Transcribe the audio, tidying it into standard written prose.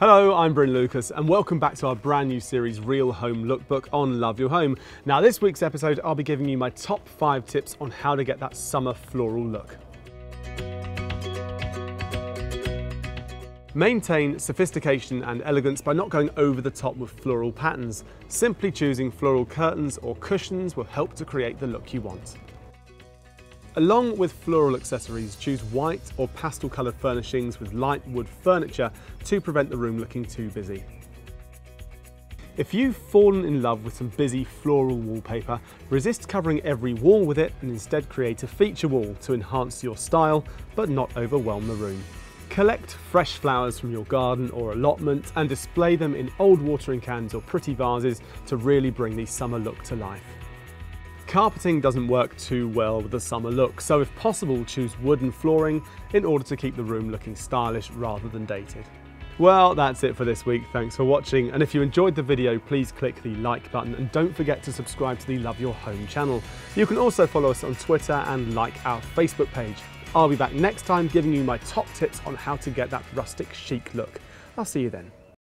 Hello, I'm Bryn Lucas and welcome back to our brand new series Real Home Lookbook on Love Your Home. Now this week's episode I'll be giving you my top 5 tips on how to get that summer floral look. Maintain sophistication and elegance by not going over the top with floral patterns. Simply choosing floral curtains or cushions will help to create the look you want. Along with floral accessories, choose white or pastel coloured furnishings with light wood furniture to prevent the room looking too busy. If you've fallen in love with some busy floral wallpaper, resist covering every wall with it and instead create a feature wall to enhance your style but not overwhelm the room. Collect fresh flowers from your garden or allotment and display them in old watering cans or pretty vases to really bring the summer look to life. Carpeting doesn't work too well with the summer look, so if possible choose wooden flooring in order to keep the room looking stylish rather than dated. Well, that's it for this week, thanks for watching, and if you enjoyed the video please click the like button and don't forget to subscribe to the Love Your Home channel. You can also follow us on Twitter and like our Facebook page. I'll be back next time giving you my top tips on how to get that rustic chic look. I'll see you then.